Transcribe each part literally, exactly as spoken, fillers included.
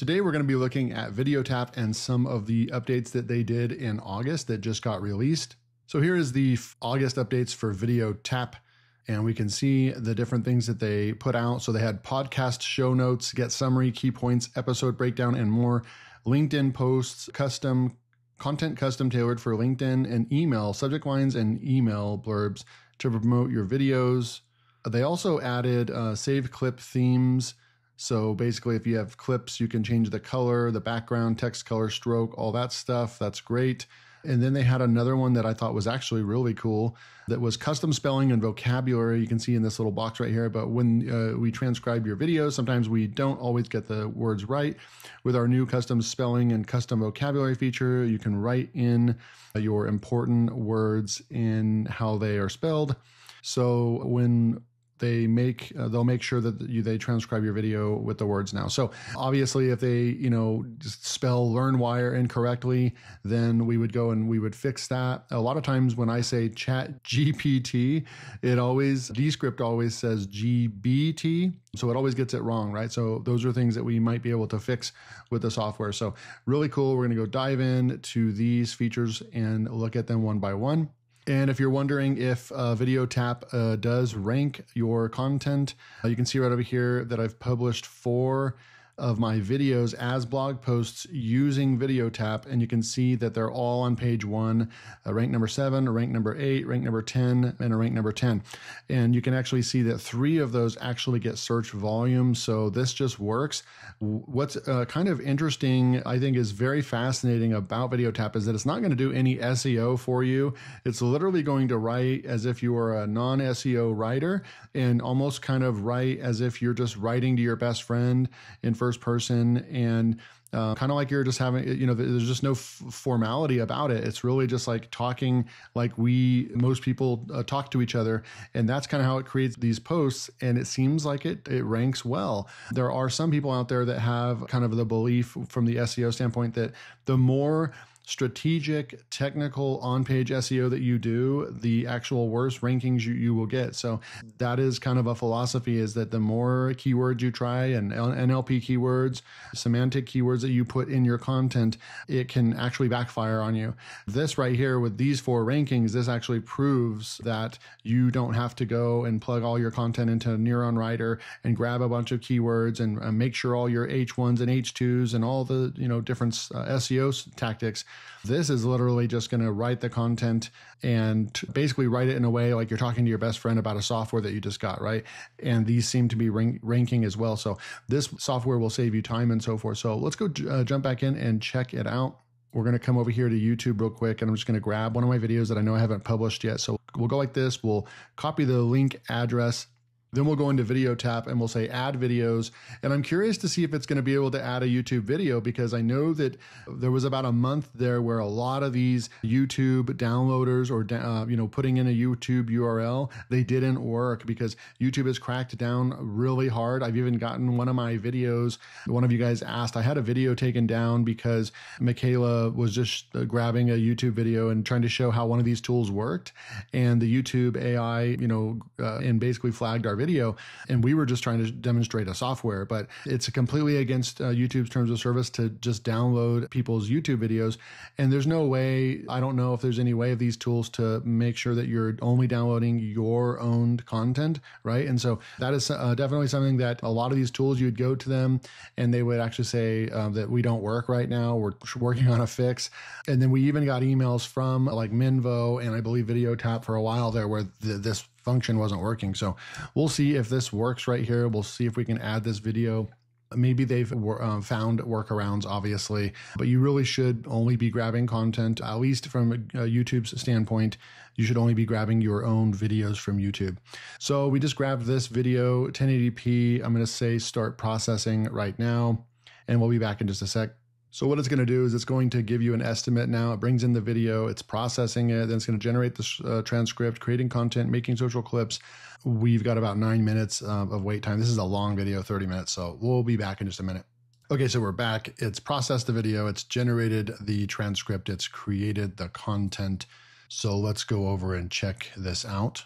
Today, we're going to be looking at VideoTap and some of the updates that they did in August that just got released. So here is the August updates for VideoTap, and we can see the different things that they put out. So they had podcast show notes, get summary, key points, episode breakdown, and more. LinkedIn posts, custom content custom tailored for LinkedIn, and email, subject lines, and email blurbs to promote your videos. They also added uh, save clip themes. So basically, if you have clips, you can change the color, the background, text color, stroke, all that stuff. That's great. And then they had another one that I thought was actually really cool that was custom spelling and vocabulary. You can see in this little box right here. But when uh, we transcribe your videos, sometimes we don't always get the words right. With our new custom spelling and custom vocabulary feature, you can write in your important words in how they are spelled. So when they make, uh, they'll make sure that you, they transcribe your video with the words now. So obviously if they, you know, just spell LearnWire incorrectly, then we would go and we would fix that. A lot of times when I say chat G P T, it always, Descript always says G B T. So it always gets it wrong, right? So those are things that we might be able to fix with the software. So really cool. We're going to go dive in to these features and look at them one by one. And if you're wondering if uh, VideoTap uh, does rank your content, uh, you can see right over here that I've published four of my videos as blog posts using VideoTap, and you can see that they're all on page one, uh, rank number seven, a rank number eight, rank number ten, and a rank number ten. And you can actually see that three of those actually get search volume, so this just works. What's uh, kind of interesting, I think is very fascinating about VideoTap is that it's not gonna do any S E O for you. It's literally going to write as if you are a non S E O writer and almost kind of write as if you're just writing to your best friend in first person, and uh, kind of like you're just having, you know, there's just no f formality about it. It's really just like talking like we, most people uh, talk to each other, and that's kind of how it creates these posts. And it seems like it, it ranks well. There are some people out there that have kind of the belief from the S E O standpoint that the more strategic, technical, on-page S E O that you do, the actual worse rankings you, you will get. So that is kind of a philosophy, is that the more keywords you try and N L P keywords, semantic keywords that you put in your content, it can actually backfire on you. This right here with these four rankings, this actually proves that you don't have to go and plug all your content into Neuron Writer and grab a bunch of keywords and uh, make sure all your H ones and H twos and all the, you know, different uh, S E O tactics. This is literally just going to write the content and basically write it in a way like you're talking to your best friend about a software that you just got, right? And these seem to be rank ranking as well. So this software will save you time and so forth. So let's go uh, jump back in and check it out. We're going to come over here to YouTube real quick, and I'm just going to grab one of my videos that I know I haven't published yet. So we'll go like this. We'll copy the link address. Then we'll go into VideoTap and we'll say add videos. And I'm curious to see if it's going to be able to add a YouTube video, because I know that there was about a month there where a lot of these YouTube downloaders or, uh, you know, putting in a YouTube U R L, they didn't work because YouTube has cracked down really hard. I've even gotten one of my videos. One of you guys asked, I had a video taken down because Michaela was just grabbing a YouTube video and trying to show how one of these tools worked. And the YouTube A I, you know, uh, and basically flagged our video, and we were just trying to demonstrate a software, but it's completely against uh, YouTube's terms of service to just download people's YouTube videos. And there's no way, I don't know if there's any way of these tools to make sure that you're only downloading your own content, right? And so that is uh, definitely something that a lot of these tools, you'd go to them and they would actually say uh, that we don't work right now, we're working on a fix. And then we even got emails from uh, like Minvo and I believe VideoTap for a while there where th this function wasn't working. So we'll see if this works right here. We'll see if we can add this video. Maybe they've uh, found workarounds, obviously, but you really should only be grabbing content, at least from uh, YouTube's standpoint. You should only be grabbing your own videos from YouTube. So we just grabbed this video, ten eighty p. I'm going to say start processing right now, and we'll be back in just a sec. So what it's going to do is it's going to give you an estimate now. It brings in the video, it's processing it, then it's going to generate the uh, transcript, creating content, making social clips. We've got about nine minutes uh, of wait time. This is a long video, thirty minutes, so we'll be back in just a minute. Okay, so we're back. It's processed the video, it's generated the transcript, it's created the content. So let's go over and check this out.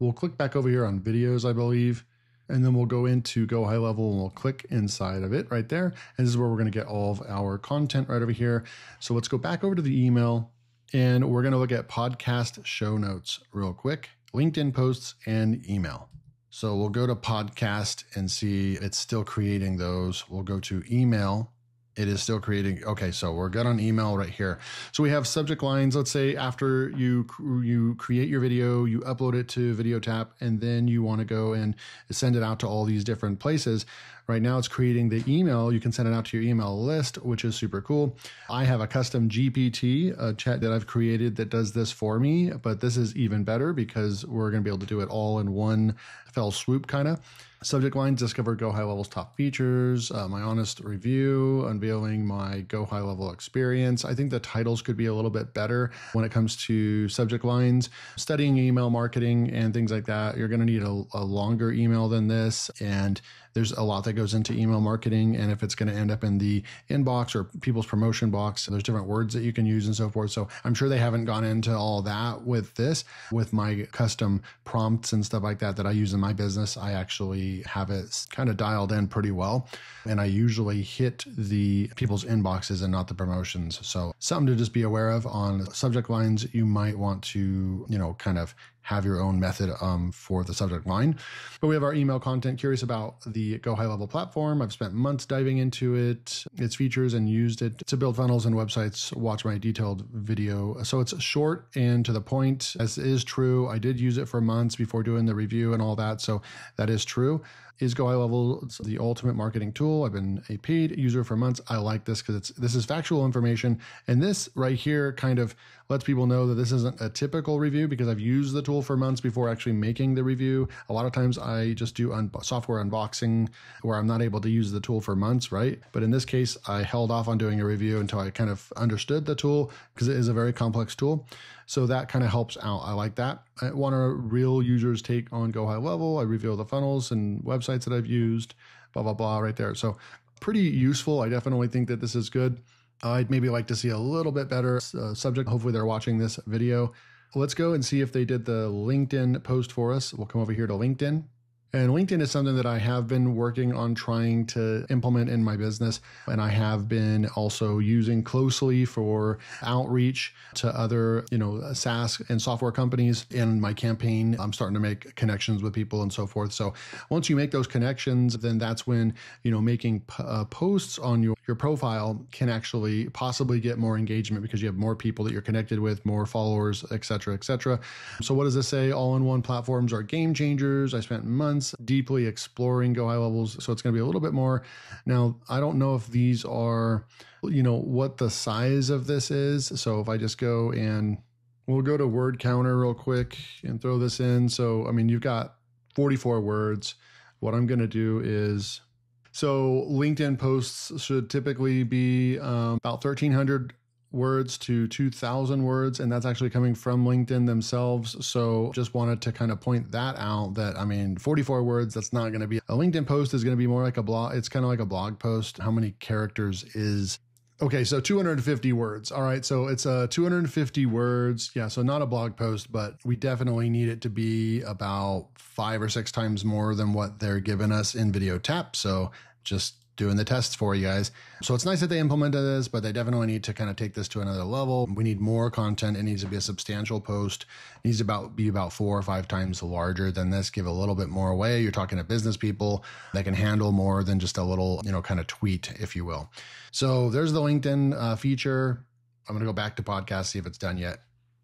We'll click back over here on videos, I believe. and then we'll go into GoHighLevel and we'll click inside of it right there. And this is where we're going to get all of our content right over here. So let's go back over to the email and we're going to look at podcast show notes real quick, LinkedIn posts and email. So we'll go to podcast and see it's still creating those. We'll go to email. It is still creating. Okay, so we're good on email right here. So we have subject lines. Let's say after you you create your video, you upload it to VideoTap, and then you want to go and send it out to all these different places. Right now it's creating the email. You can send it out to your email list, which is super cool. I have a custom G P T, a chat that I've created that does this for me, but this is even better because we're going to be able to do it all in one fell swoop kind of. Subject lines, discover GoHighLevel's top features, uh, my honest review, unveiling my GoHighLevel experience. I think the titles could be a little bit better when it comes to subject lines, studying email marketing and things like that. You're going to need a, a longer email than this. And there's a lot that goes into email marketing. And if it's going to end up in the inbox or people's promotion box, there's different words that you can use and so forth. So I'm sure they haven't gone into all that with this, with my custom prompts and stuff like that that I use in my business. I actually have it kind of dialed in pretty well. And I usually hit the people's inboxes and not the promotions. So something to just be aware of on subject lines. You might want to, you know, kind of have your own method um, for the subject line. But we have our email content. Curious about the GoHighLevel platform. I've spent months diving into it, its features, and used it to build funnels and websites. Watch my detailed video. So it's short and to the point, as is true. I did use it for months before doing the review and all that. So that is true. Is GoHighLevel the ultimate marketing tool? I've been a paid user for months. I like this because it's this is factual information. And this right here kind of lets people know that this isn't a typical review because I've used the tool for months before actually making the review. A lot of times I just do un software unboxing where I'm not able to use the tool for months, right? But in this case, I held off on doing a review until I kind of understood the tool because it is a very complex tool. So that kind of helps out. I like that. I want a real user's take on GoHighLevel. I reveal the funnels and websites that I've used, blah, blah, blah, right there. So pretty useful. I definitely think that this is good. I'd maybe like to see a little bit better uh, subject. Hopefully they're watching this video. Let's go and see if they did the LinkedIn post for us. We'll come over here to LinkedIn. And LinkedIn is something that I have been working on trying to implement in my business. And I have been also using closely for outreach to other, you know, SaaS and software companies in my campaign. I'm starting to make connections with people and so forth. So once you make those connections, then that's when, you know, making uh, posts on your, your profile can actually possibly get more engagement because you have more people that you're connected with, more followers, et cetera, et cetera. So what does this say? All-in-one platforms are game changers. I spent months deeply exploring GoHighLevel's. So it's going to be a little bit more. Now, I don't know if these are, you know, what the size of this is. So if I just go and we'll go to word counter real quick and throw this in. So, I mean, you've got forty-four words. What I'm going to do is, so LinkedIn posts should typically be um, about thirteen hundred words to two thousand words. And that's actually coming from LinkedIn themselves. So just wanted to kind of point that out that, I mean, forty-four words, that's not going to be a LinkedIn post is going to be more like a blog. It's kind of like a blog post. How many characters is okay. So two hundred fifty words. All right. So it's a uh, two hundred fifty words. Yeah. So not a blog post, but we definitely need it to be about five or six times more than what they're giving us in VideoTap. So just doing the tests for you guys. So it's nice that they implemented this, but they definitely need to kind of take this to another level. We need more content. It needs to be a substantial post. It needs to about, be about four or five times larger than this. Give a little bit more away. You're talking to business people that can handle more than just a little, you know, kind of tweet, if you will. So there's the LinkedIn uh, feature. I'm going to go back to podcast, see if it's done yet.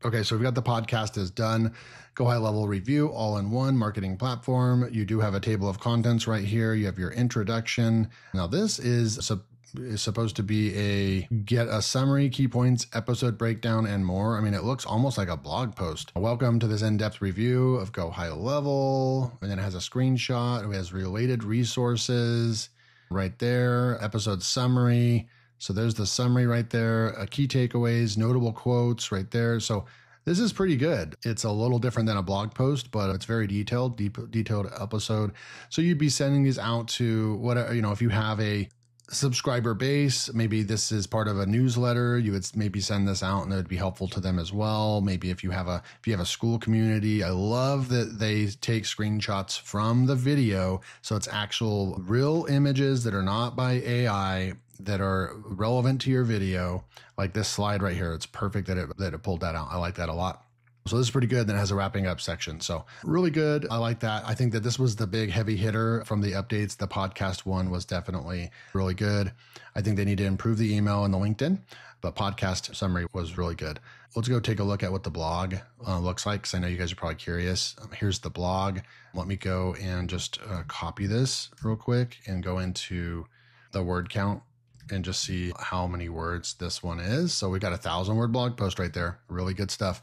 Okay, so we've got the podcast is done. GoHighLevel review, all-in-one marketing platform. You do have a table of contents right here. You have your introduction. Now this is, sup is supposed to be a get a summary, key points, episode breakdown, and more. I mean, it looks almost like a blog post. Welcome to this in-depth review of GoHighLevel. And then it has a screenshot. It has related resources right there. Episode summary. So there's the summary right there, uh, key takeaways, notable quotes right there. So this is pretty good. It's a little different than a blog post, but it's very detailed, deep, detailed episode. So you'd be sending these out to whatever, you know, if you have a subscriber base. Maybe this is part of a newsletter. You would maybe send this out and it would be helpful to them as well. Maybe if you have a, if you have a school community, I love that they take screenshots from the video. So it's actual real images that are not by A I that are relevant to your video. Like this slide right here, it's perfect that it, that it pulled that out. I like that a lot. So this is pretty good. Then it has a wrapping up section. So really good. I like that. I think that this was the big heavy hitter from the updates. The podcast one was definitely really good. I think they need to improve the email and the LinkedIn, but podcast summary was really good. Let's go take a look at what the blog uh, looks like, because I know you guys are probably curious. Um, here's the blog. Let me go and just uh, copy this real quick and go into the word count and just see how many words this one is. So we got a thousand word blog post right there. Really good stuff.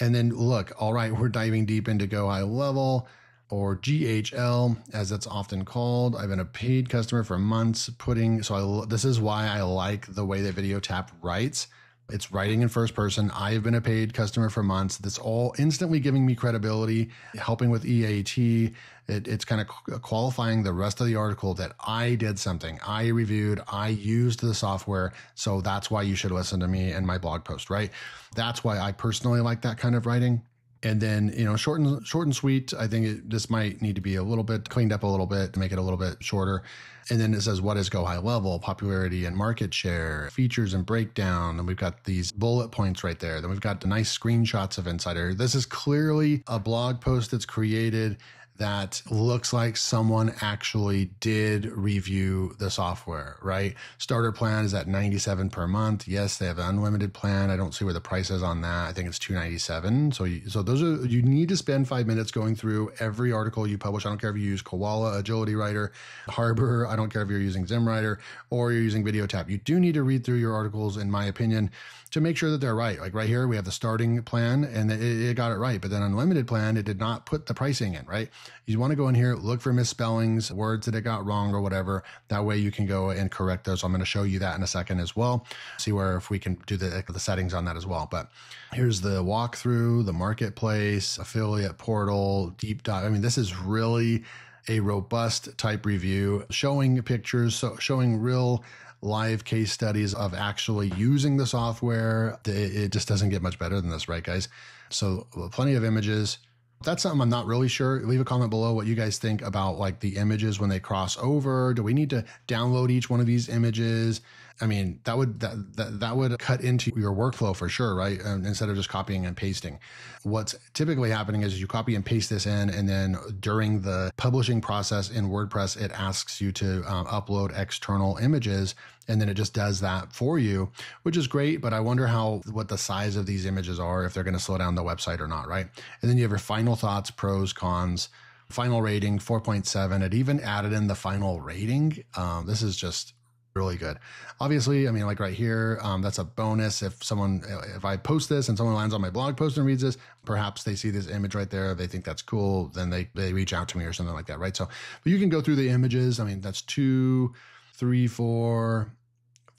And then look, all right, we're diving deep into GoHighLevel, or G H L, as it's often called. I've been a paid customer for months putting, so I, this is why I like the way that VideoTap writes. It's writing in first person. I've been a paid customer for months. That's all instantly giving me credibility, helping with E A T. It, it's kind of qualifying the rest of the article that I did something. I reviewed, I used the software. So that's why you should listen to me and my blog post, right? That's why I personally like that kind of writing. And then, you know, short and, short and sweet. I think it, this might need to be a little bit cleaned up a little bit, make it a little bit shorter. And then it says, what is GoHighLevel? Popularity and market share, features and breakdown. And we've got these bullet points right there. Then we've got the nice screenshots of Insider. This is clearly a blog post that's created that looks like someone actually did review the software, right? Starter plan is at ninety-seven per month. Yes, they have an unlimited plan. I don't see where the price is on that. I think it's two ninety-seven. So, you, so those are, you need to spend five minutes going through every article you publish. I don't care if you use Koala, Agility Writer, Harbor. I don't care if you're using Zim Writer or you're using VideoTap. You do need to read through your articles, in my opinion, to make sure that they're right. Like right here, we have the starting plan and it, it got it right. But then unlimited plan, it did not put the pricing in, right? You want to go in here, look for misspellings, words that it got wrong or whatever. That way you can go and correct those. So I'm going to show you that in a second as well. See where, if we can do the, the settings on that as well. But here's the walkthrough, the marketplace, affiliate portal, deep dive. I mean, this is really a robust type review, showing pictures, so showing real live case studies of actually using the software. It, it just doesn't get much better than this, right, guys? So plenty of images. That's something I'm not really sure. Leave a comment below what you guys think about like the images when they cross over. Do we need to download each one of these images? I mean, that would that that, that would cut into your workflow for sure, right? Um, instead of just copying and pasting. What's typically happening is you copy and paste this in, and then during the publishing process in WordPress, it asks you to um, upload external images, and then it just does that for you, which is great. But I wonder how what the size of these images are, if they're going to slow down the website or not, right? And then you have your final thoughts, pros, cons, final rating, four point seven. It even added in the final rating. Um, this is just really good. Obviously, I mean, like right here, um, that's a bonus. If someone, if I post this and someone lands on my blog post and reads this, perhaps they see this image right there. They think that's cool. Then they, they reach out to me or something like that, right? So, but you can go through the images. I mean, that's two, three, four,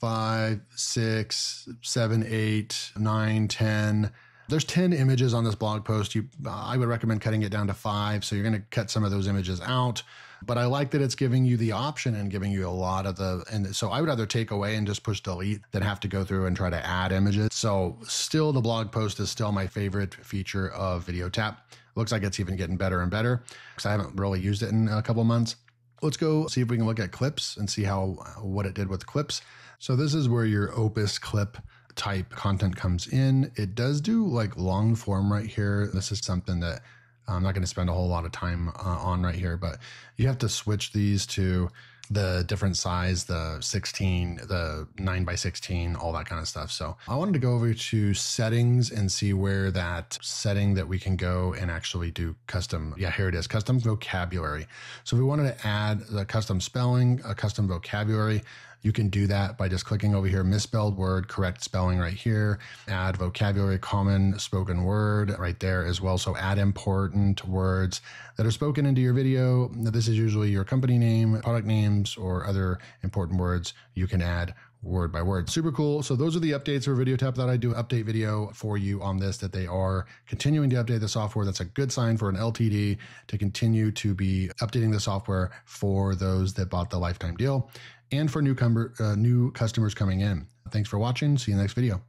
five, six, seven, eight, nine, ten. There's ten images on this blog post. You, uh, I would recommend cutting it down to five. So you're going to cut some of those images out. But I like that it's giving you the option and giving you a lot of the, and so I would rather take away and just push delete than have to go through and try to add images. So still the blog post is still my favorite feature of VideoTap. Looks like it's even getting better and better because I haven't really used it in a couple months. Let's go see if we can look at clips and see how, what it did with clips. So this is where your Opus clip type content comes in. It does do like long form right here. This is something that I'm not going to spend a whole lot of time uh, on right here, but you have to switch these to the different size, the sixteen, the nine by sixteen, all that kind of stuff. So I wanted to go over to settings and see where that setting that we can go and actually do custom. Yeah, here it is, custom vocabulary. So if we wanted to add the custom spelling, a custom vocabulary, you can do that by just clicking over here, misspelled word, correct spelling right here, add vocabulary, common spoken word right there as well. So add important words that are spoken into your video. This is usually your company name, product names, or other important words you can add word by word. Super cool. So those are the updates for VideoTap. That I do an update video for you on this, that they are continuing to update the software. That's a good sign for an L T D to continue to be updating the software for those that bought the lifetime deal. and for new, uh, new customers coming in. Thanks for watching. See you in the next video.